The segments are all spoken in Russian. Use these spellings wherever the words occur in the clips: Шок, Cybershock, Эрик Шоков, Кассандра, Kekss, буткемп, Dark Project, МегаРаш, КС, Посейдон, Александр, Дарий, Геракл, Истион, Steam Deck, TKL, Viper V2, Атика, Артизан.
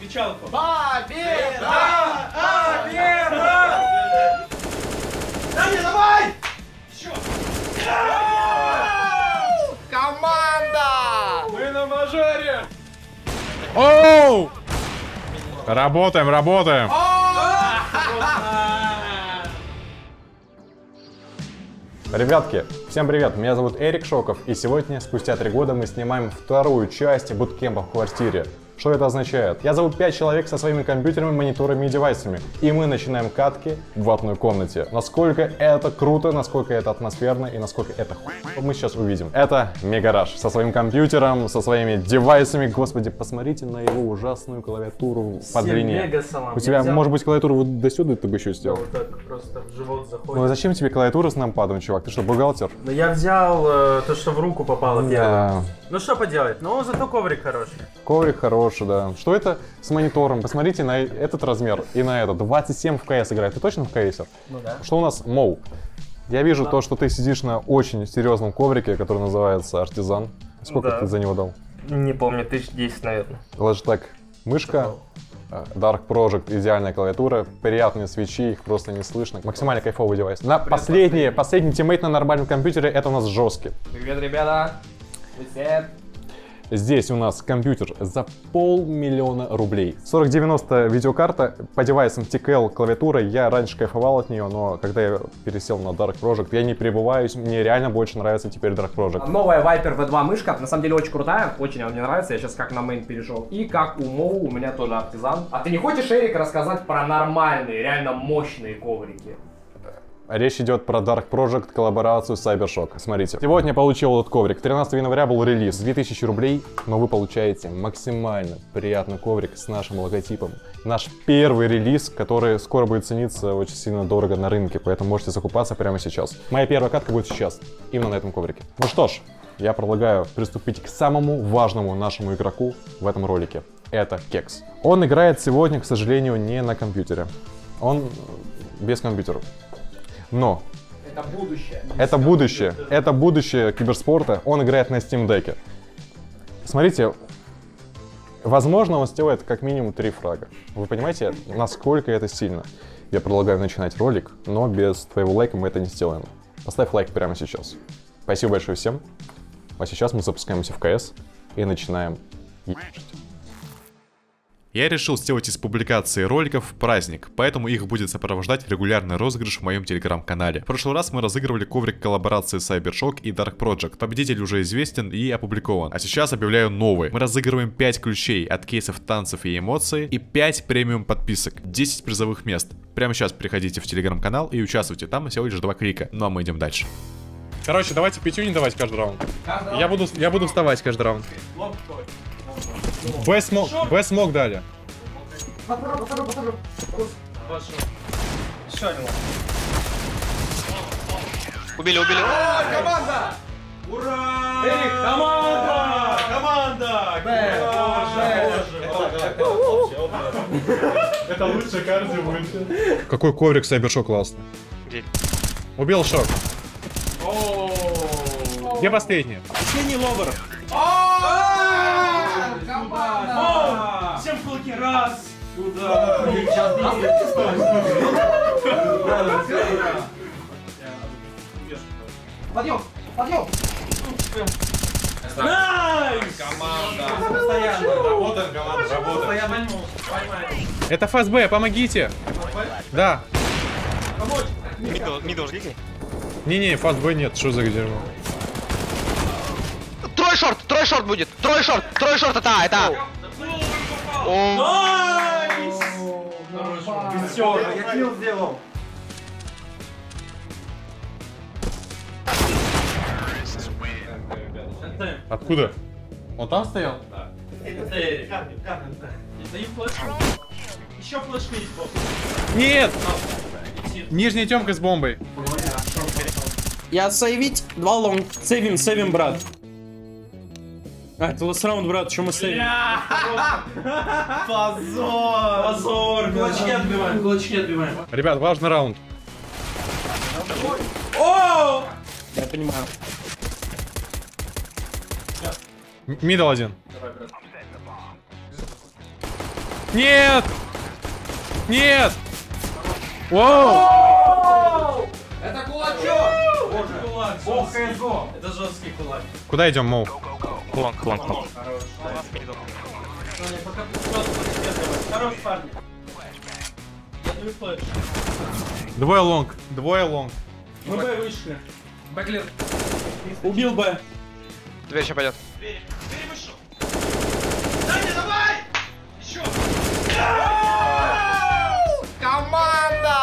Печалку. Победа! Победа! Да не давай! Чё? Команда! Мы на мажоре! Оу! Работаем, работаем! Ребятки, всем привет, меня зовут Эрик Шоков, и сегодня, спустя 3 года, мы снимаем вторую часть буткемпа в квартире. Что это означает? Я зову 5 человек со своими компьютерами, мониторами и девайсами, и мы начинаем катки в ватной комнате. Насколько это круто, насколько это атмосферно и насколько это хуй, мы сейчас увидим. Это МегаРаш со своим компьютером, со своими девайсами. Господи, посмотрите на его ужасную клавиатуру по длине. У тебя, может быть, клавиатуру вот до сюда ты бы еще сделал? Вот так просто в живот заходит. Ну зачем тебе клавиатура с нампадом, чувак? Ты что, бухгалтер? Да я взял то, что в руку попало первое. Ну что поделать, но зато коврик хороший. Коврик хороший, да. Что это с монитором? Посмотрите на этот размер и на этот. 27 в КС играет. Ты точно в КСер? Ну да. Что у нас? Моу. Я вижу то, что ты сидишь на очень серьезном коврике, который называется Артизан. Сколько ты за него дал? Не помню, 1010, наверное. Ложь так. Мышка. Dark Project, идеальная клавиатура, приятные свечи, их просто не слышно. Максимально кайфовый девайс. На последний тиммейт на нормальном компьютере, это у нас жесткий. Привет, ребята. Здесь у нас компьютер за 500 000 рублей. 4090 видеокарта, по девайсам TKL клавиатура, я раньше кайфовал от нее, но когда я пересел на Dark Project, я не прибываюсь, мне реально больше нравится теперь Dark Project. Новая Viper V2 мышка, на самом деле очень крутая, очень она мне нравится, я сейчас как на мейн перешел. И как у Моу, у меня тоже Артизан. А ты не хочешь, Эрик, рассказать про нормальные, реально мощные коврики? Речь идет про Dark Project, коллаборацию Cybershock. Смотрите, сегодня получил этот коврик. 13 января был релиз, 2000 рублей, но вы получаете максимально приятный коврик с нашим логотипом. Наш первый релиз, который скоро будет цениться очень сильно дорого на рынке, поэтому можете закупаться прямо сейчас. Моя первая катка будет сейчас, именно на этом коврике. Ну что ж, я предлагаю приступить к самому важному нашему игроку в этом ролике. Это Kekss. Он играет сегодня, к сожалению, не на компьютере. Он без компьютера. Но это будущее. Это будущее киберспорта. Он играет на Steam Deck. Смотрите, возможно, он сделает как минимум 3 фрага. Вы понимаете, насколько это сильно? Я предлагаю начинать ролик, но без твоего лайка мы это не сделаем. Поставь лайк прямо сейчас. Спасибо большое всем. А сейчас мы запускаемся в КС и начинаем. Я решил сделать из публикации роликов праздник, поэтому их будет сопровождать регулярный розыгрыш в моем телеграм-канале. В прошлый раз мы разыгрывали коврик коллаборации Cybershock и Dark Project. Победитель уже известен и опубликован. А сейчас объявляю новый. Мы разыгрываем 5 ключей от кейсов танцев и эмоций и 5 премиум подписок, 10 призовых мест. Прямо сейчас переходите в телеграм-канал и участвуйте. Там всего лишь 2 клика. Ну а мы идем дальше. Короче, давайте пятью не давать каждый раунд. Я буду вставать каждый раунд. Б смог дали. Попробуй. Убили. Команда! Ура! Эрик, команда! Это лучше кардио будет. Какой коврик Cybershock классный. Убил Шок. Где последний? Последний ловер. Всем в кулаки, раз! Туда! Подъем! Подъем! Найс! Команда! Постоянно! Работаем, команда! Работаем! Это ФСБ, помогите! Да! Мидл жгите? Не-не, ФСБ нет, что за дерьмо? Трой шорт будет! Трой шорт, это! Найс! Я килл сделал! Откуда? Он там стоял? Да. Еще флешки есть, босс. Нет! Нижняя темка с бомбой. Я сейвить, 2 лонг. Сейвим, брат. А, это ласт раунд, брат, что мы сейвим? Позор! Кулачки отбиваем. Ребят, важный раунд. О! Я понимаю. Мидл один. Нет! Нет! Воу! Это кулачок! Боже, кулак! Бог ХСО! Это жесткий кулак. Куда идем, Моу? Клонг. Хорош, парни. Двое лонг. Мы Б вышли. Бэклер. Убил Б. Дверь сейчас пойдет. Дверь вышел. Даня, давай! Еще! Команда!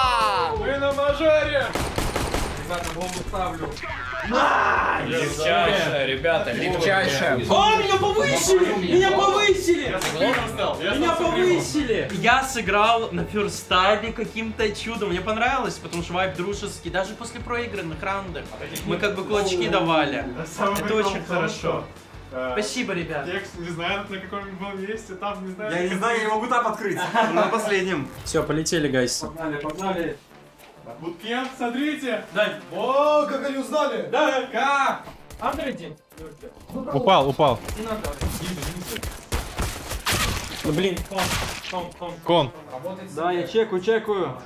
Мы на мажоре! Ребята, бомбу ставлю. Легчайшая, ребята, легчайшая. О, меня повысили! Меня повысили! Я сыграл на ферстаде каким-то чудом. Мне понравилось, потому что вайб дружеский. Даже после проигранных раундов мы как бы кулачки давали. Это очень хорошо. Спасибо, ребят. Текст не знаю, на каком был месте, там не знаю. Я не знаю, я не могу там открыть. На последнем. Все, полетели, гайс. Погнали. Буткемп, смотрите! Да. О, как они узнали! Да, как! Андрей день. Упал. Не надо. Ну, блин. Кон. Да, я чекаю.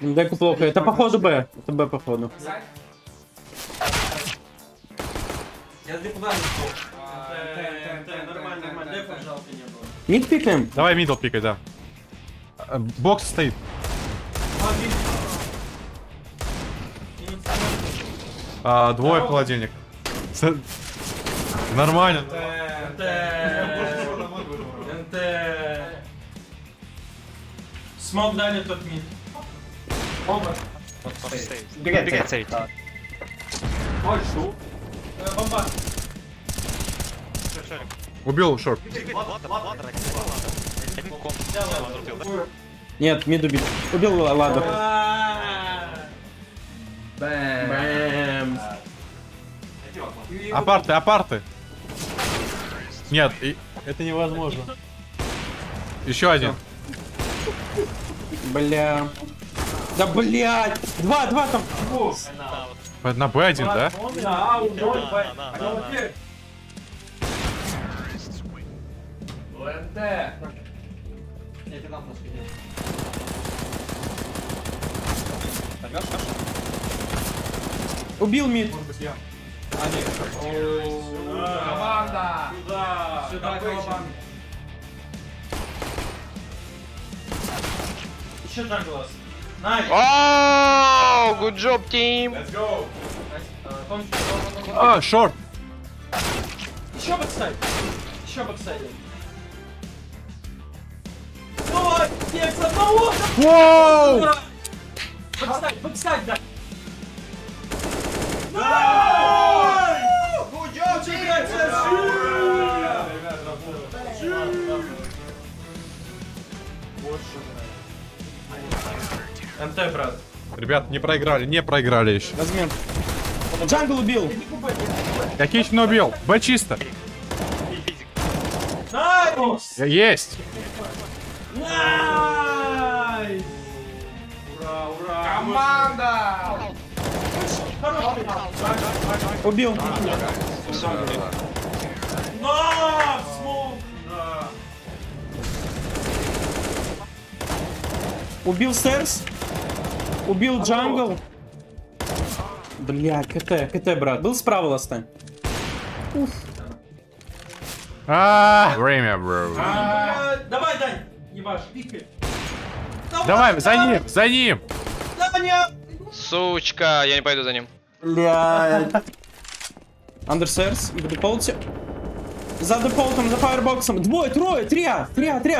Деку плохо. Это походу Б. Это Б походу. Я депутат. Нормально. Деку жалко не было. Мид пикаем? Давай мидл пикай, да. Бокс стоит. Двое в холодильник. Нормально. Смог дали тот мид. Оба. Бегай, сейв. Ой, шу. Бомба. Убил шорт. Нет, мид убил. Убил ладу. Бэм. Апарты. Нет, это невозможно. Еще один. Бля. Да блядь. Два там. На Б1, да? Убил мид. Команда! Сюда, команда! Еще так глаз. Найс! Оу, good job, team! Let's go! А, шорт! Еще бэксайд! Давай, Кекс, одного! Воу! Бэксайд, да! МТ, брат. Ребят, не проиграли еще. Размен. Джангл убил. Кокично убил. Б чисто. Найс. Есть. Найс. Ура. Команда. Убил. На, смог. Убил стерс. Убил джангл. Бля, КТ, брат. Был справа ласта. Уф. Время, бро. Давай, Дань. Ебаш, пикай. Давай, за ним. Сучка, я не пойду за ним. Бля. Андерсерс, деполте. За деполтом, за фаербоксом. Двое, трое, три,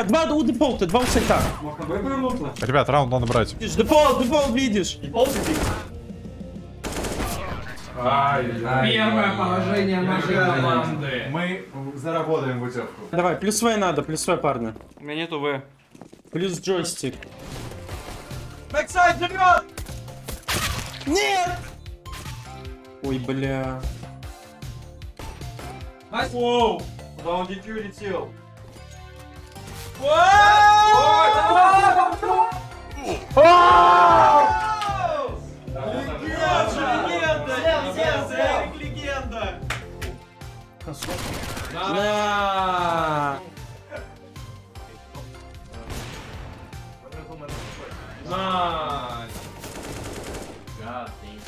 два у деполта, два у сайта. Ребят, раунд надо брать. Деполт, видишь. Первое положение нашей команды. Мы заработаем путевку. Давай, плюс В надо, плюс В, парни. У меня нету В. Плюс джойстик. Бэксайд живет! Нет! Ой, бля. Воу! Куда он DQ летел? Легенда! Nice. God damn.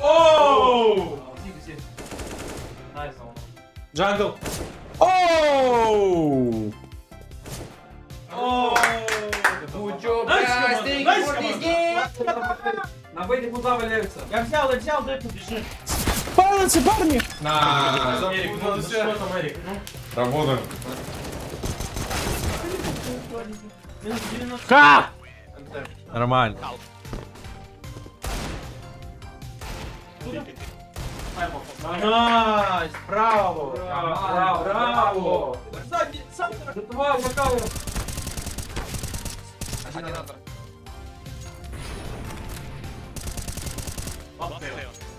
Oh! Nice one. Jungle. Oh! Oh! Good job, guys. Thank you for this game. На бейте куда валяются? Я взял, дай побежи. Палятся, парни! На, Эрик, ну что там, Эрик? Работаем. Ха! Нормально. Найс, браво! Два вокала!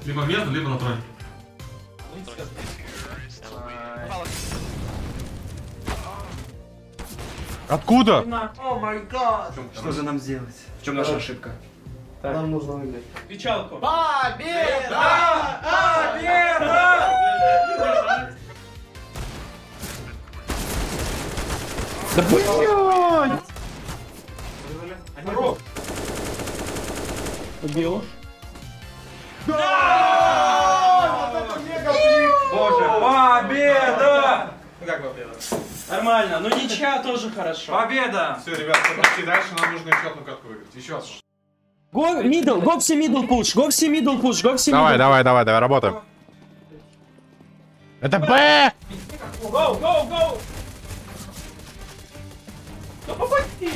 Либо вверх, либо на тройке. Откуда? О май гад! Что же нам сделать? В чем наша ошибка? Так. Нам нужно выиграть. Печалку. Победа! Победа! Да блядь! Убил. Боже, победа! Ну как победа? Нормально, но ничья тоже хорошо. Победа! Все, ребят, подожди, дальше нам нужно еще одну катку выиграть. Еще раз. Go все middle push. Давай, работаем. Это Б! Go! Да попади!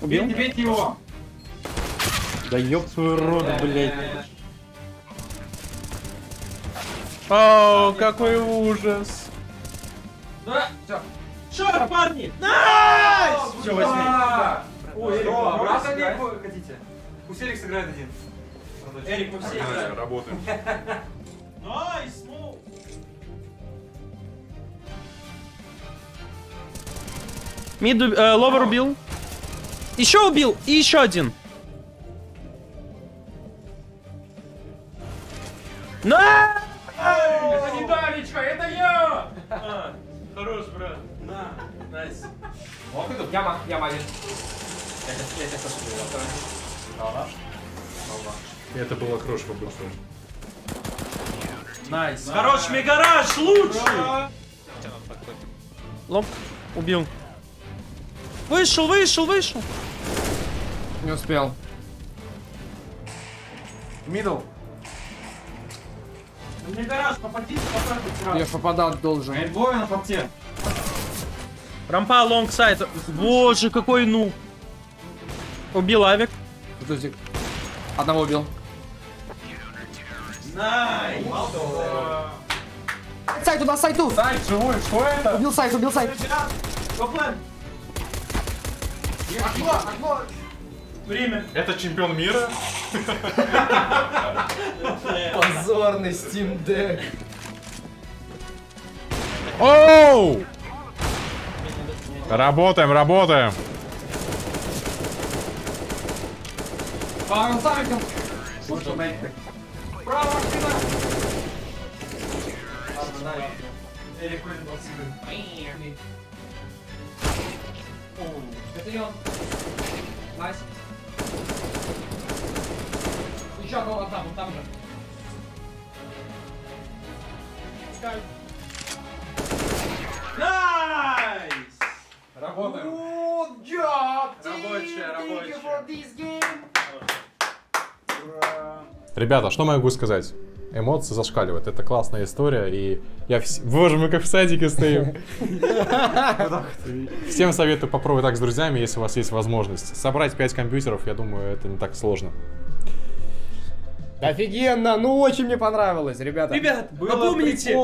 Убил? Бейте его! Да ёб твою рот, блядь. Оу, какой ужас. Да, всё. Шо, парни? Найс! Всё, возьми. Что, Эрик, вы хотите? Пусть Эрик сыграет один. Эрик, мы все играем. Работаем. Найс, ну. Мид, ловер убил. Еще убил, и еще один. На! Это не Даричка, это я! Хорош, брат. На, найс. Яма, нет. Я тебя сошел. Это была крошка быстро. Найс. Хорош, МегаРаш, лучший! Лоб, убил. Вышел. Не успел. Мидл. МегаРаш, попадись, попадись. Я попадал должен. Эльбой на факте. Рампа, лонгсайд. Боже, какой ну. Убил авик. Одного убил. Найс. Сайт туда, сайту. Сайт живой, что это? Убил сайт. Окно. Время. Это чемпион мира. Позорный Steam Deck. Оу! Работаем. Это он. Найс. Еще одного там же. Пускай. Найс! Работаем. Good job, Рабочая. Thank you for this game. Ура. Ребята, что могу сказать? Эмоции зашкаливают. Это классная история, и я... Боже, мы как в садике стоим. Всем советую попробовать так с друзьями, если у вас есть возможность. Собрать 5 компьютеров, я думаю, это не так сложно. Офигенно! Ну, очень мне понравилось, ребята. Ребят, помните,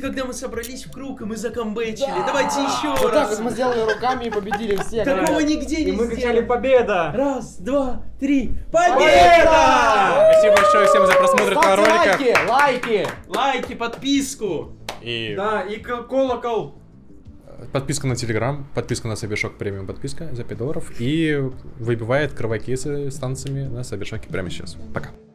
когда мы собрались в круг, и мы закомбэчили? Да! Давайте еще раз. Вот так вот мы сделали руками и победили всех. Такого нигде не сделали. И мы кричали победа! Раз, два, три. Победа! Спасибо большое всем за просмотр этого ролика. Лайки, подписку. Да, и колокол. Подписка на Telegram, подписка на Cybershock премиум, подписка за $5. И выбивает кровокейсы с танцами на Cybershock прямо сейчас. Пока.